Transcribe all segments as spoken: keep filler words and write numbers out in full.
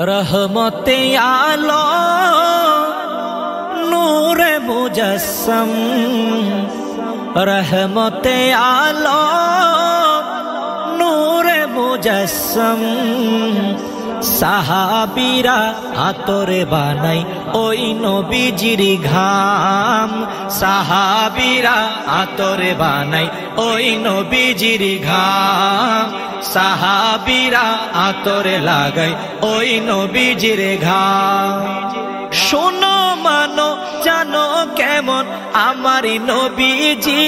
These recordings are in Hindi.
रहमत ए आलम नूर ए मुजस्सम, रहमत ए आलम नूर ए मुजस्सम। साहाबीरा आतरे बनाई ओई नबीजिर घाम, साहाबीरा आतरे बनाई ओई नबीजिर घाम। साहाबीरा आतरे लागाई ओई नबीजिर घाम। शोनो मानो जानो केमन आमारी नबीजी,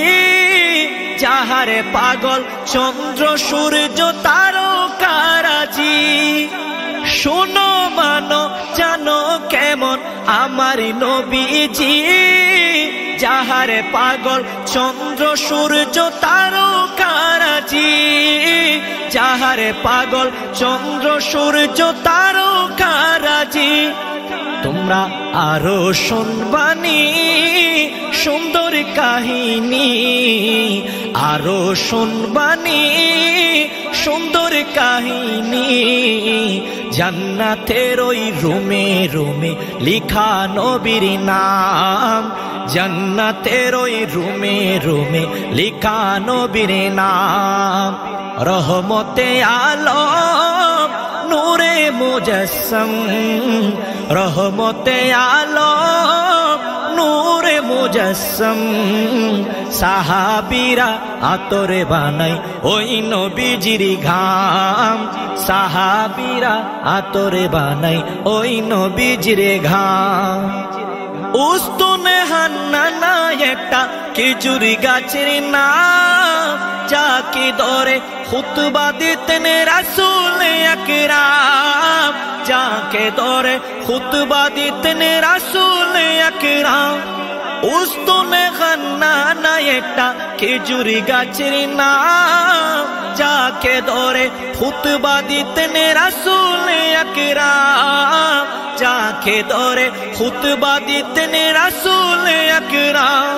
जाहारे पागल चंद्र सूर्य तारकाराजी। शोनो मानो जानो केमन आमारी नबीजी, जाहारे पागल चंद्र सूर्य तारकाराजी। जाहारे पागल चंद्र सूर्य तारकाराजी। तुमरा आरो सुनबानी सुंदर कहानी, आरो सुनबानी सुंदर कहानी। जन्नतेर ओई रूमे रूमे लिखा नबीर नाम, जन्नतेर ओई रूमे रूमे लिखा नबीर नाम। रहमते आलम नूरे मुजस्सम, रहमते आलम नूरे मुजस्सम। साहाबीरा आतरे बनाई ओई नबीजिर घाम, साहाबीरा आतरे बनाई ओई नबीजिर घाम। उस्तुने हन्नाना एकटा खिजुरी गाछेर नाम, जाके दरे खुतबा दितेन रसूल अकराम, जाके दरे खुतबा दितेन रसूल अकराम। उस्तुने हन्नाना एकटा खिजुरी गाछेर नाम, जाके दरे खुतबा दितेन रसूल अकराम, जाके दरे खुतबा दितेन रसूल अकराम।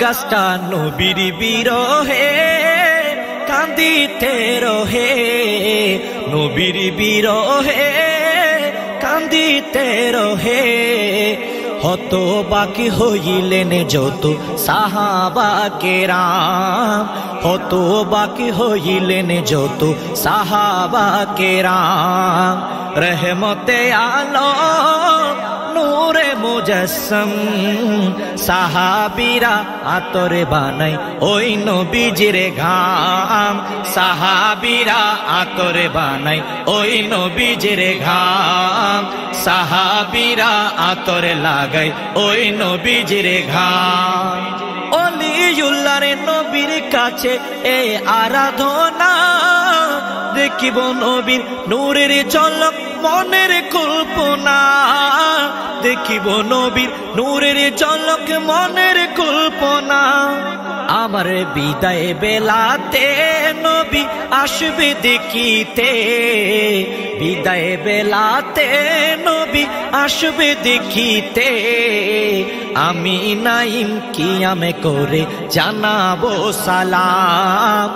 गाछटा नबीर बिरहे कांदिते रहे, नबीर बिरहे कांदिते रहे। हतबाक हइलेन जत साहाबा केराम, हतबाक हइलेन जत साहाबा केराम। रहमते आलम नूरे मुजस्सम, साहाबीरा आतरे बनाई ओई नबीजिर घाम, साहाबीरा आतरे बनाई ओई नबीजिर घाम। साहाबीरा आतरे लागाई ओई नबीजिर घाम। ओलिउल्लाहर नबीर काछे ए आराधना, देखिबो नबीर नूरेर झलक मनेर कल्पना, देखिबो नबीर नूरेर झलक मनेर कल्पना। आमार बिदाय बेलाते नबी आसबे देखिते, बिदाय बेलाते नबी आसबे देखिते। आमी नाइम कियामे करे जानाबो सालाम,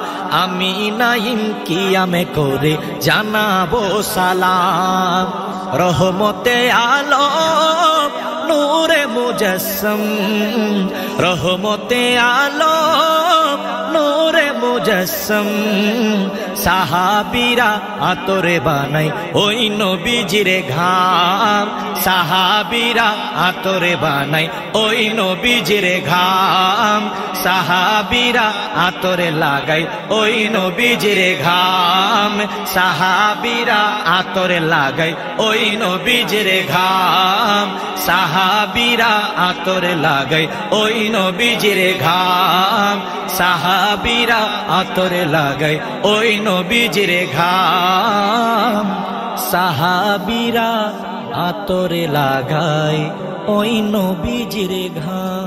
आमी नाइम कियामे करे जानाबो सालाम। रहमते आलम नूरे मुजस्सम, रहमते आलम नूरे मुजस्सम। साहाबीरा आतरे बनाई ओई नबीजिर घाम, साहाबीरा आतरे बनाई ओई नबीजिर घाम। साहाबीरा आतरे लागाई ओई नबीजिर घाम, साहाबीरा आतरे लागाई ओई नबीजिर घाम। साहाबीरा आतरे लागाई ओई नबीजिर घाम, साहाबीरा आतरे लागाई ओई नबीजिर घाम। साहाबीरा आतरे लागाई ओई नबीजिर घाम।